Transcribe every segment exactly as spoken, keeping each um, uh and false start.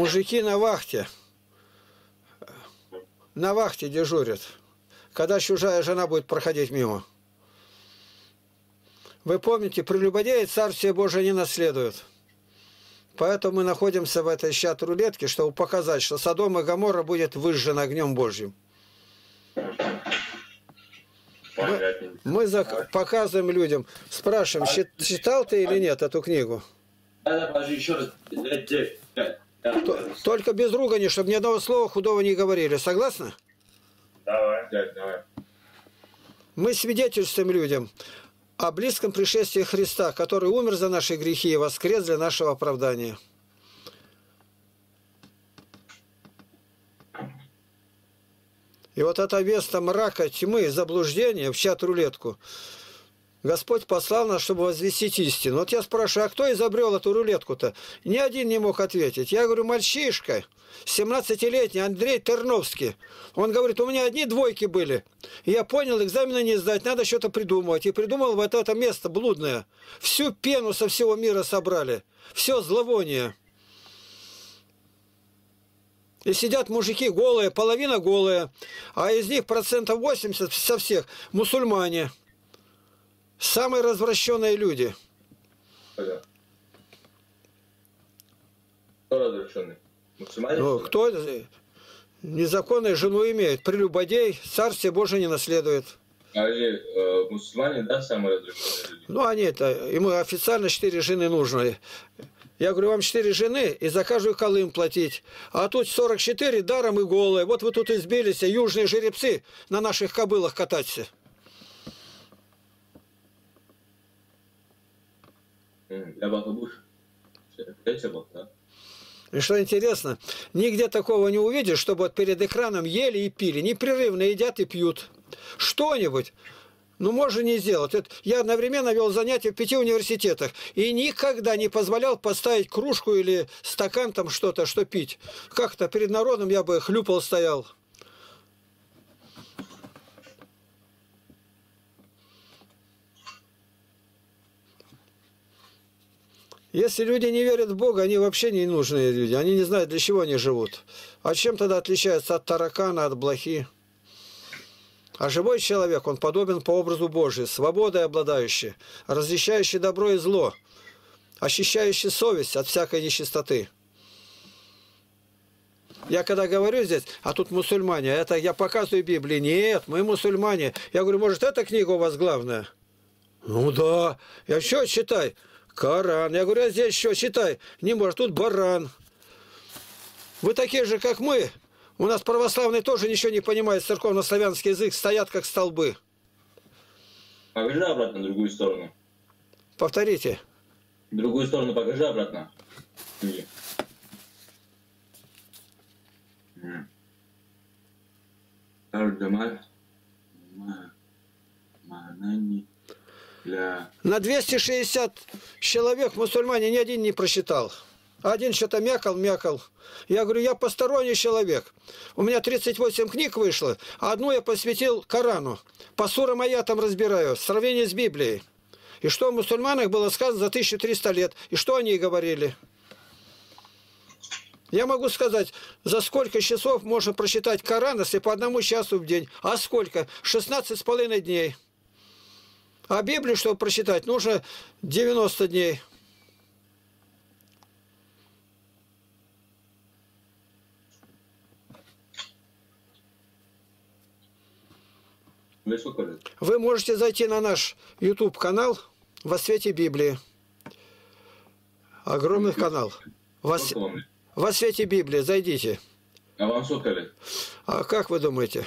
Мужики на вахте, на вахте дежурят, когда чужая жена будет проходить мимо. Вы помните, прелюбодеи Царствие Божие не наследуют. Поэтому мы находимся в этой чат-рулетке, чтобы показать, что Содом и Гоморра будет выжжен огнем Божьим. Мы, мы показываем людям, спрашиваем, читал ты или нет эту книгу? Только без ругани, чтобы ни одного слова худого не говорили. Согласны? Давай, дядь, давай. Мы свидетельствуем людям о близком пришествии Христа, который умер за наши грехи и воскрес для нашего оправдания. И вот эта веста мрака, тьмы, заблуждения в чат-рулетку. Господь послал нас, чтобы возвестить истину. Вот я спрашиваю, а кто изобрел эту рулетку-то? Ни один не мог ответить. Я говорю, мальчишка, семнадцатилетний Андрей Терновский. Он говорит, у меня одни двойки были. И я понял, экзамены не сдать, надо что-то придумывать. И придумал вот это место блудное. Всю пену со всего мира собрали. Все зловоние. И сидят мужики голые, половина голая. А из них процентов восемьдесят со всех мусульмане. Самые развращенные люди. Понятно. Кто развращенный? Мусульмане? Ну, кто незаконную жену имеет? Прелюбодей, Царствие Божие не наследует. А они, э, мусульмане, да, самые развращенные люди? Ну, они-то, ему официально четыре жены нужны. Я говорю, вам четыре жены, и за каждую колым платить. А тут сорок четыре даром и голые. Вот вы тут избились, южные жеребцы на наших кобылах кататься. И что интересно, нигде такого не увидишь, чтобы вот перед экраном ели и пили, непрерывно едят и пьют. Что-нибудь, ну, можно не сделать. Это, я одновременно вел занятия в пяти университетах и никогда не позволял поставить кружку или стакан там что-то, что пить. Как-то перед народом я бы хлюпал, стоял. Если люди не верят в Бога, они вообще не нужные люди. Они не знают, для чего они живут. А чем тогда отличаются от таракана, от блохи? А живой человек, он подобен по образу Божию, свободой обладающий, различающий добро и зло, очищающий совесть от всякой нечистоты. Я когда говорю здесь, а тут мусульмане, это я показываю Библии. Нет, мы мусульмане. Я говорю, может, эта книга у вас главная? Ну да. Я что читай? Коран. Я говорю, а здесь еще читай. Не может, тут баран. Вы такие же, как мы. У нас православные тоже ничего не понимают. Церковно-славянский язык стоят, как столбы. Покажи обратно другую сторону. Повторите. Другую сторону покажи обратно. Нет. Для... На двести шестьдесят человек мусульмане ни один не просчитал. Один что-то мякал, мякал. Я говорю, я посторонний человек. У меня тридцать восемь книг вышло, а одну я посвятил Корану. По сурам аятам разбираю, в сравнении с Библией. И что о мусульманах было сказано за тысячу триста лет, и что они говорили. Я могу сказать, за сколько часов можно прочитать Коран, если по одному часу в день. А сколько? шестнадцать с половиной дней. А Библию, чтобы прочитать, нужно девяносто дней. Вы можете зайти на наш YouTube-канал «Во свете Библии». Огромный канал. Во, Во свете Библии. Зайдите. А вам сотка? А как вы думаете?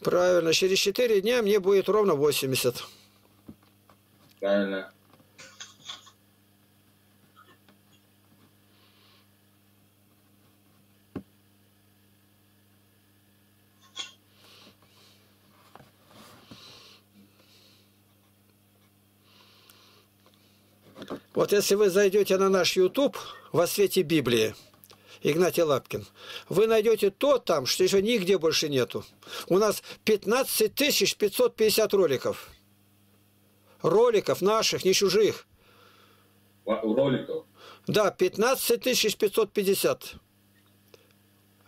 Правильно, через четыре дня мне будет ровно восемьдесят. Правильно. Вот если вы зайдете на наш YouTube «Во свете Библии», Игнатий Лапкин, вы найдете то там, что еще нигде больше нету. У нас пятнадцать тысяч пятьсот пятьдесят роликов. Роликов наших, не чужих. Роликов? Да, пятнадцать тысяч пятьсот пятьдесят.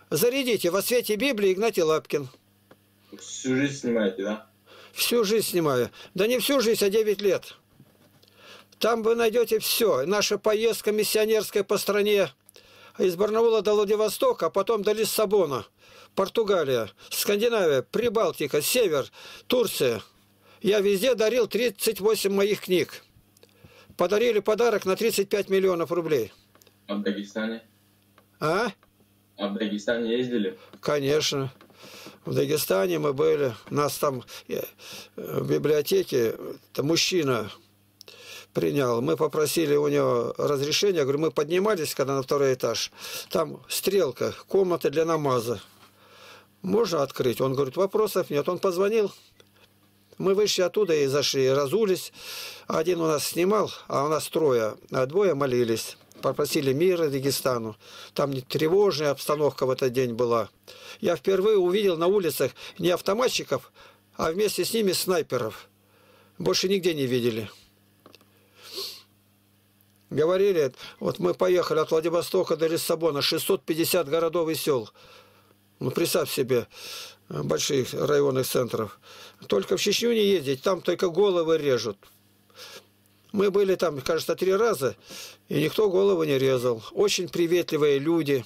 Зарядите. Во свете Библии Игнатий Лапкин. Всю жизнь снимаете, да? Всю жизнь снимаю. Да не всю жизнь, а девять лет. Там вы найдете все. Наша поездка миссионерская по стране. Из Барнаула до Владивостока, а потом до Лиссабона. Португалия, Скандинавия, Прибалтика, Север, Турция. Я везде дарил тридцать восемь моих книг. Подарили подарок на тридцать пять миллионов рублей. А в Дагестане? А? А в Дагестане ездили? Конечно. В Дагестане мы были. Нас там в библиотеке там мужчина принял. Мы попросили у него разрешения. Я говорю, мы поднимались, когда на второй этаж. Там стрелка, комната для намаза. Можно открыть? Он говорит, вопросов нет. Он позвонил. Мы вышли оттуда и зашли, и разулись. Один у нас снимал, а у нас трое, а двое молились. Попросили мира Дагестану. Там тревожная обстановка в этот день была. Я впервые увидел на улицах не автоматчиков, а вместе с ними снайперов. Больше нигде не видели. Говорили, вот мы поехали от Владивостока до Лиссабона, шестьсот пятьдесят городов и сел. Ну, представь себе, больших районных центров. Только в Чечню не ездить, там только головы режут. Мы были там, кажется, три раза, и никто голову не резал. Очень приветливые люди.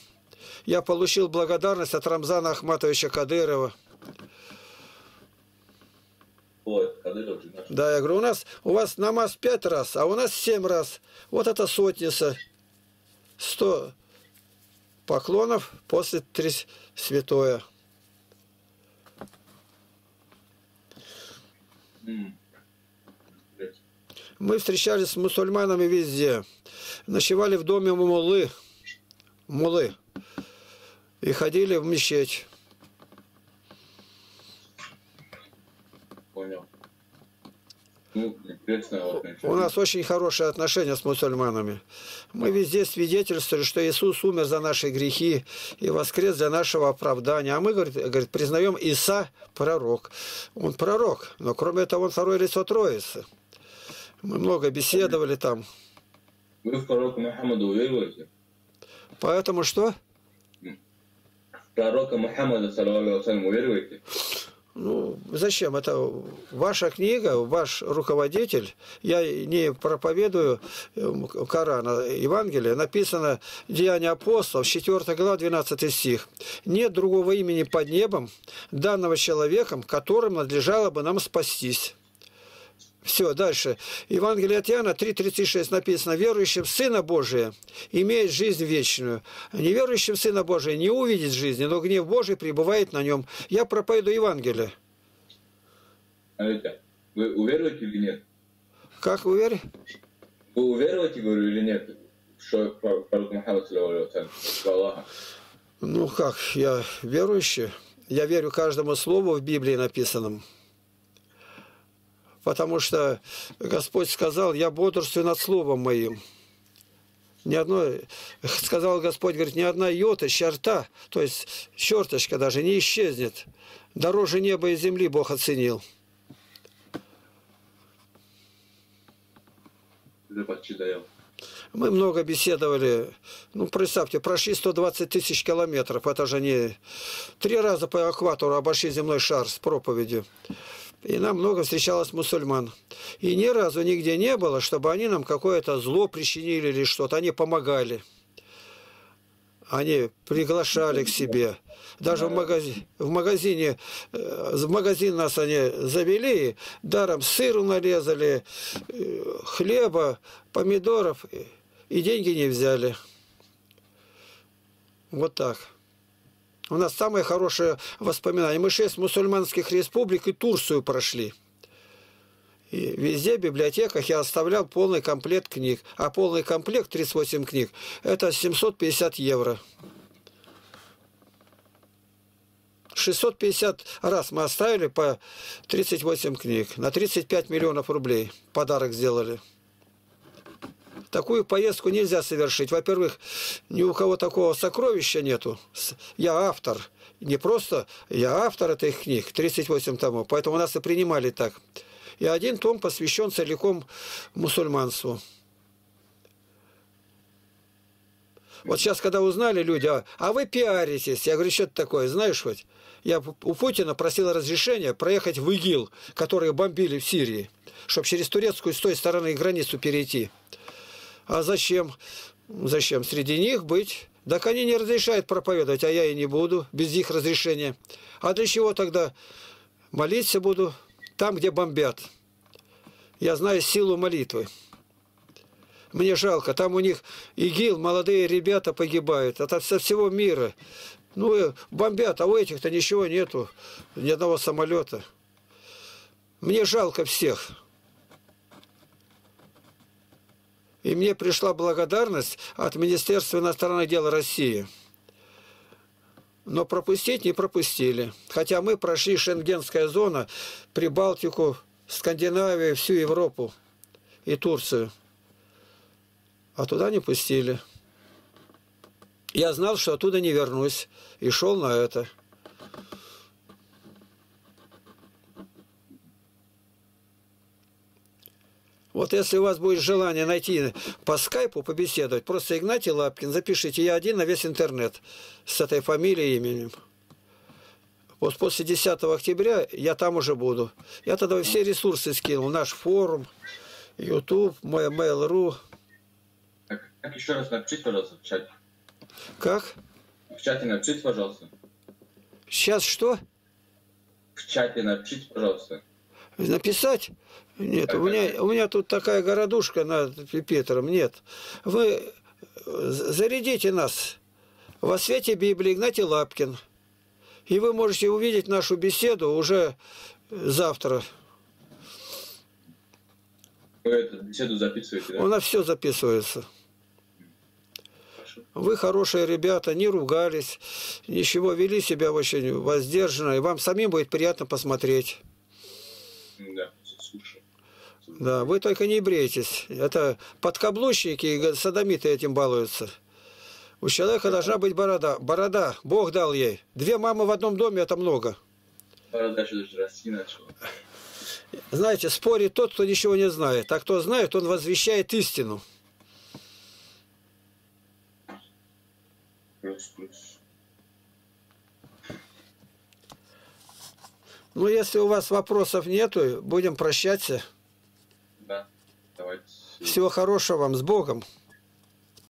Я получил благодарность от Рамзана Ахматовича Кадырова. Ой, Кадыров, да, я говорю, у нас, у вас намаз пять раз, а у нас семь раз. Вот это сотница. Сто поклонов после тридцати святое. Мы встречались с мусульманами везде. Ночевали в доме муллы. Муллы. И ходили в мечеть. Понял. Ну, у нас очень хорошие отношения с мусульманами. Мы везде свидетельствуем, что Иисус умер за наши грехи и воскрес для нашего оправдания. А мы, говорит, говорит, признаем Иса пророк. Он пророк, но кроме того, он второе лицо Троицы. Мы много беседовали там. Вы в пророка Мухаммада уверуете? Поэтому что? Пророка Мухаммада, саллаллаху алейхи ва саллям, уверуете? Ну, зачем? Это ваша книга, ваш руководитель. Я не проповедую Корана, Евангелие. Написано «Деяния апостолов», четвёртая глава, двенадцатый стих. «Нет другого имени под небом, данного человеком, которым надлежало бы нам спастись». Все, дальше. Евангелие от Иоанна три тридцать шесть написано: «Верующим в Сына Божия имеет жизнь вечную. Неверующим в Сына Божия не увидит жизни, но гнев Божий пребывает на нем». Я проповедую Евангелие. Алита, вы уверуете или нет? Как уверен? Вы уверуете, говорю, или нет? Что пророк Мухаммад, саллаллаху. Ну как, я верующий. Я верю каждому слову в Библии написанному. Потому что Господь сказал, я бодрствую над словом моим. Ни одно, сказал Господь, говорит, ни одна йота, черта, то есть черточка даже не исчезнет. Дороже неба и земли Бог оценил. Мы много беседовали. Ну, представьте, прошли сто двадцать тысяч километров. Это же не три раза по экватору обошли земной шар с проповедью. И нам много встречалось мусульман. И ни разу нигде не было, чтобы они нам какое-то зло причинили или что-то. Они помогали. Они приглашали к себе. Даже в магазине, в магазине, в магазин нас они завели, даром сыру нарезали, хлеба, помидоров, и деньги не взяли. Вот так. У нас самые хорошие воспоминания. Мы шесть мусульманских республик и Турцию прошли. И везде в библиотеках я оставлял полный комплект книг. А полный комплект, тридцать восемь книг, это семьсот пятьдесят евро. шестьсот пятьдесят раз мы оставили по тридцать восемь книг. На тридцать пять миллионов рублей подарок сделали. Такую поездку нельзя совершить. Во-первых, ни у кого такого сокровища нету. Я автор. Не просто я автор этих книг, тридцать восемь томов. Поэтому нас и принимали так. И один том посвящен целиком мусульманству. Вот сейчас, когда узнали люди, а, а вы пиаритесь. Я говорю, что это такое, знаешь хоть? Я у Путина просил разрешения проехать в ИГИЛ, которые бомбили в Сирии, чтобы через турецкую с той стороны границу перейти. А зачем? Зачем среди них быть? Так они не разрешают проповедовать, а я и не буду без их разрешения. А для чего тогда молиться буду там, где бомбят? Я знаю силу молитвы. Мне жалко, там у них ИГИЛ, молодые ребята погибают, это со всего мира. Ну, бомбят, а у этих-то ничего нету, ни одного самолета. Мне жалко всех. И мне пришла благодарность от Министерства иностранных дел России. Но пропустить не пропустили. Хотя мы прошли Шенгенская зона, Прибалтику, Скандинавию, всю Европу и Турцию. А туда не пустили. Я знал, что оттуда не вернусь. И шел на это. Вот если у вас будет желание найти по скайпу, побеседовать, просто Игнатий Лапкин, запишите, я один на весь интернет с этой фамилией и именем. Вот после десятого октября я там уже буду. Я тогда все ресурсы скинул. Наш форум, ютуб, мой mail.ru. Как еще раз напишите, пожалуйста, в чате. Как? В чате напишите, пожалуйста. Сейчас что? В чате напишите, пожалуйста. Написать? Нет, так, у меня, так. у меня тут такая городушка над Питером, нет. Вы зарядите нас во свете Библии, Игнатий Лапкин. И вы можете увидеть нашу беседу уже завтра. Вы эту беседу записываете, да? У нас все записывается. Вы хорошие ребята, не ругались, ничего, вели себя очень воздержанно, и вам самим будет приятно посмотреть. Да, слушаю. Да, вы только не брейтесь. Это подкаблучники и садомиты этим балуются. У человека должна быть борода. Борода, Бог дал ей. Две мамы в одном доме – это много. Борода еще даже расти начала. Знаете, спорит тот, кто ничего не знает. А кто знает, он возвещает истину. Ну, если у вас вопросов нету, будем прощаться. Да, давайте. Всего хорошего вам, с Богом.